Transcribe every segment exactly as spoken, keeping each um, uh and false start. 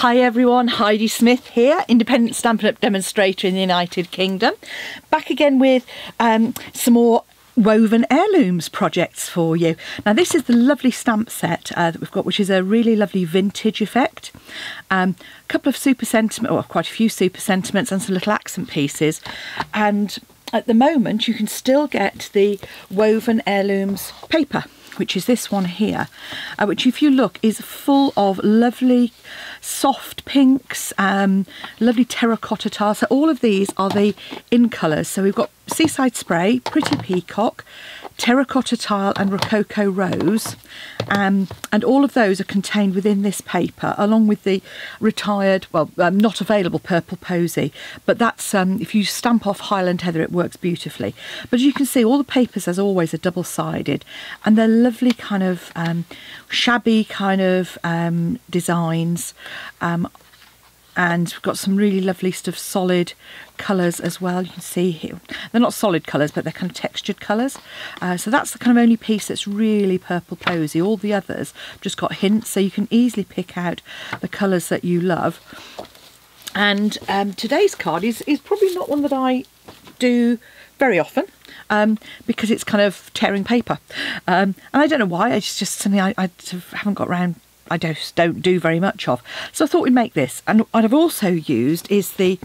Hi everyone, Heidi Smith here, independent Stampin' Up! Demonstrator in the United Kingdom. Back again with um, some more Woven Heirlooms projects for you. Now this is the lovely stamp set uh, that we've got, which is a really lovely vintage effect. Um, a couple of super sentiments, or quite a few super sentiments, and some little accent pieces. And at the moment you can still get the Woven Heirlooms paper, which is this one here, uh, which if you look is full of lovely soft pinks, um, lovely terracotta tile. So all of these are the in colours. So we've got Seaside Spray, Pretty Peacock, Terracotta Tile and Rococo Rose, um, and all of those are contained within this paper, along with the retired, well, um, not available Purple Posy, but that's um, if you stamp off Highland Heather it works beautifully. But as you can see, all the papers as always are double-sided, and they're lovely kind of um, shabby kind of um, designs, um, and we've got some really lovely sort of solid colours as well. You can see here, they're not solid colours, but they're kind of textured colours. Uh, so that's the kind of only piece that's really Purple Posy. All the others just got hints, so you can easily pick out the colours that you love. And um, today's card is, is probably not one that I do very often, um, because it's kind of tearing paper. Um, and I don't know why, it's just something I, I haven't got around to. I just don't do very much of. So I thought we'd make this. And what I've also used is the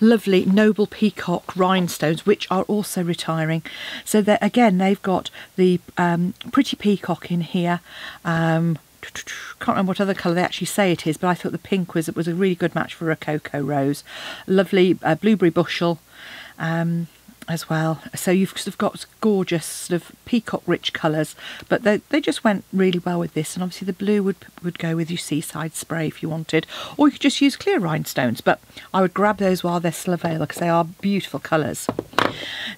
lovely Noble Peacock rhinestones, which are also retiring. So that again, they've got the um, Pretty Peacock in here. Um, can't remember what other colour they actually say it is, but I thought the pink was, it was a really good match for Rococo Rose. Lovely uh, Blueberry Bushel. Um, as well, so you've got gorgeous sort of peacock rich colours, but they, they just went really well with this. And obviously the blue would would go with your Seaside Spray if you wanted, or you could just use clear rhinestones, but I would grab those while they're still available because they are beautiful colours.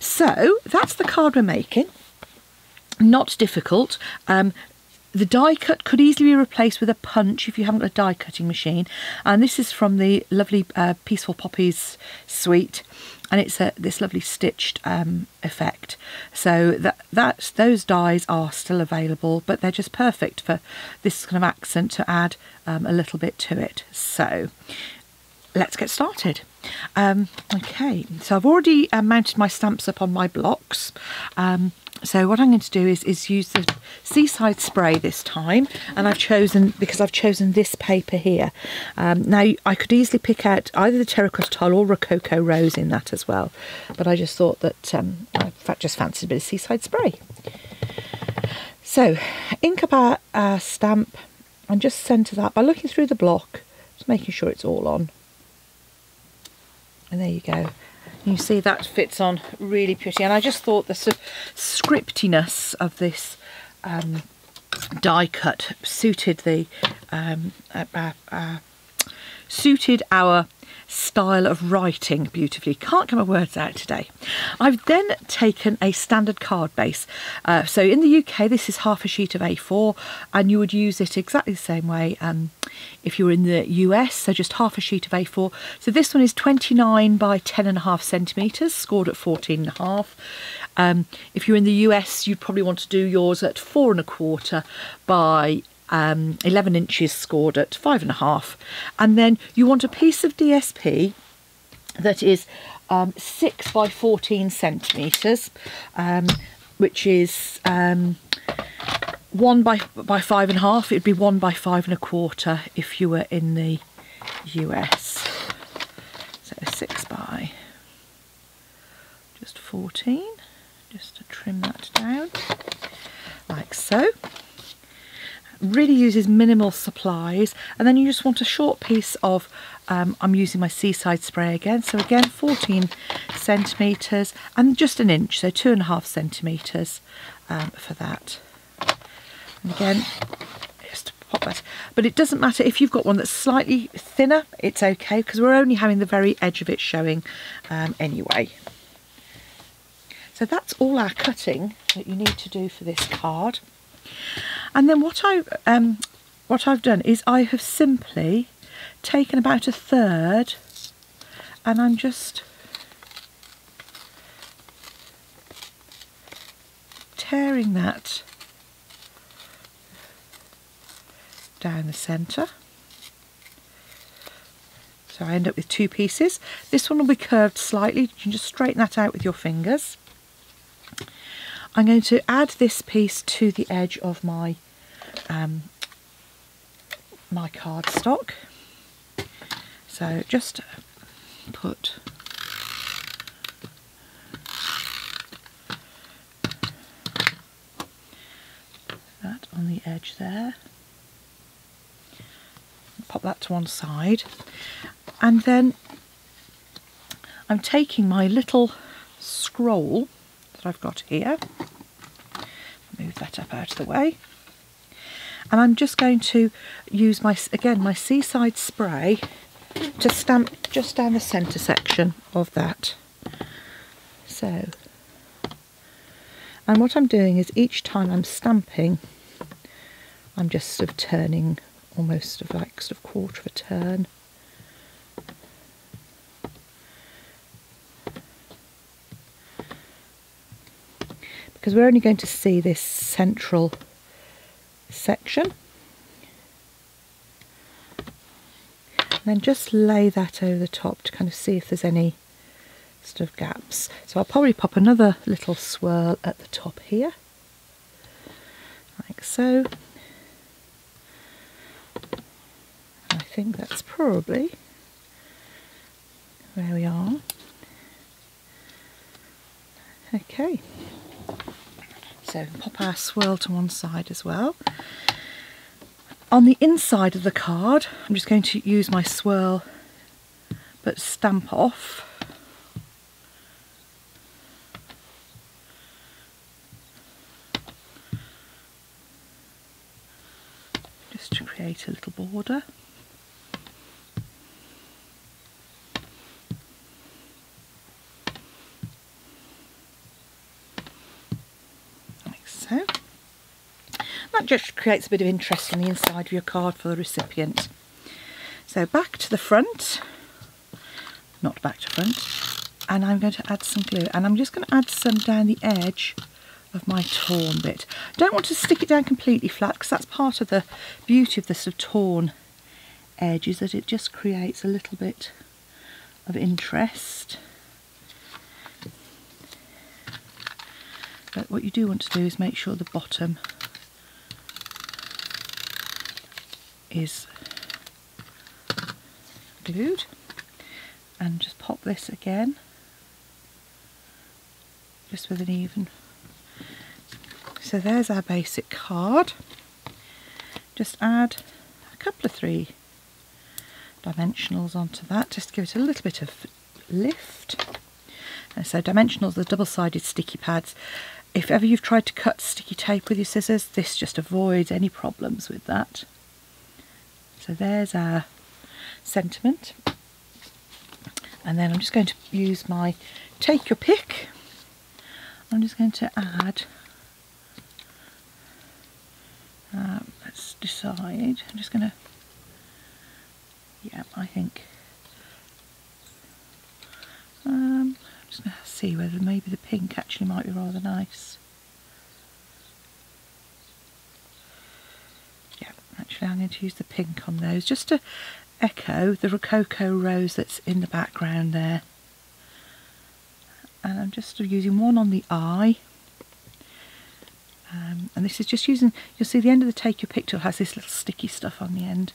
So that's the card we're making. Not difficult. um The die cut could easily be replaced with a punch if you haven't got a die cutting machine. And this is from the lovely uh, Peaceful Poppies suite, and it's a, this lovely stitched um, effect. So that that's, those dies are still available, but they're just perfect for this kind of accent to add um, a little bit to it. So let's get started. Um, okay, so I've already uh, mounted my stamps up on my blocks. Um, So what I'm going to do is, is use the Seaside Spray this time, and I've chosen, because I've chosen this paper here. Um, now I could easily pick out either the Terracotta Tile or Rococo Rose in that as well, but I just thought that um, I just fancied a bit of Seaside Spray. So ink up our uh, stamp and just centre that by looking through the block, just making sure it's all on. And there you go. You see that fits on really pretty, and I just thought the sort of scriptiness of this um, die cut suited the um, uh, uh, uh, suited our style of writing beautifully. Can't get my words out today. I've then taken a standard card base. Uh, so in the U K this is half a sheet of A four, and you would use it exactly the same way um, if you were in the U S, so just half a sheet of A four. So this one is twenty-nine by ten and a half centimetres, scored at fourteen and a half. Um, if you're in the U S you'd probably want to do yours at four and a quarter by Um, eleven inches, scored at five and a half, and then you want a piece of D S P that is um, six by fourteen centimeters, um, which is um, one by by five and a half. It'd be one by five and a quarter if you were in the U S. So six by just fourteen, just to trim that down like so. Really uses minimal supplies, and then you just want a short piece of um, I'm using my Seaside Spray again, so again fourteen centimetres and just an inch, so two and a half centimetres um, for that. And again, just pop that, but it doesn't matter if you've got one that's slightly thinner, it's okay, because we're only having the very edge of it showing um, anyway. So that's all our cutting that you need to do for this card. And then what I um, what I've done is I have simply taken about a third, and I'm just tearing that down the centre, So I end up with two pieces. This one will be curved slightly. You can just straighten that out with your fingers. I'm going to add this piece to the edge of my um, my cardstock. So just put that on the edge there. Pop that to one side, and then I'm taking my little scroll that I've got here, move that up out of the way, and I'm just going to use my again my Seaside Spray to stamp just down the centre section of that. So, and what I'm doing is each time I'm stamping, I'm just sort of turning almost of like sort of quarter of a turn. Because we're only going to see this central section. And then just lay that over the top to kind of see if there's any sort of gaps. So I'll probably pop another little swirl at the top here, like so. I think that's probably where we are. Okay, so pop our swirl to one side as well. On the inside of the card, I'm just going to use my swirl but stamp off. Just to create a little border. That just creates a bit of interest on the inside of your card for the recipient. So back to the front, not back to front, and I'm going to add some glue, and I'm just going to add some down the edge of my torn bit. Don't want to stick it down completely flat, because that's part of the beauty of the sort of torn edge, is that it just creates a little bit of interest. But what you do want to do is make sure the bottom is glued, and just pop this again just with an even. So there's our basic card. Just add a couple of three dimensionals onto that just to give it a little bit of lift. And so dimensionals are double-sided sticky pads. If ever you've tried to cut sticky tape with your scissors, this just avoids any problems with that. So there's our sentiment, and then I'm just going to use my take your pick. I'm just going to add, um, let's decide, I'm just going to, yeah, I think, um, I'm just going to see whether maybe the pink actually might be rather nice. Actually, I'm going to use the pink on those just to echo the Rococo Rose that's in the background there. And I'm just using one on the eye. Um, and this is just using, you'll see the end of the Take Your Pick tool has this little sticky stuff on the end.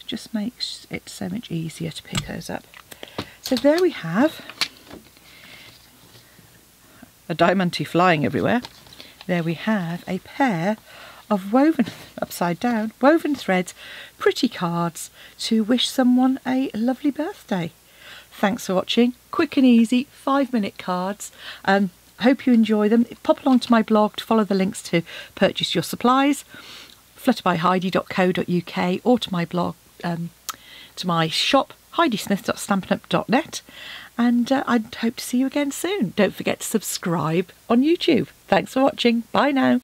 It just makes it so much easier to pick those up. So there we have a diamante flying everywhere. There we have a pair of woven, upside down, woven threads, pretty cards to wish someone a lovely birthday. Thanks for watching. Quick and easy, five minute cards. Um, I hope you enjoy them. Pop along to my blog to follow the links to purchase your supplies, flutter by heidi dot co dot U K, or to my blog, um, to my shop, heidi smith dot stampin up dot net. And uh, I hope to see you again soon. Don't forget to subscribe on YouTube. Thanks for watching. Bye now.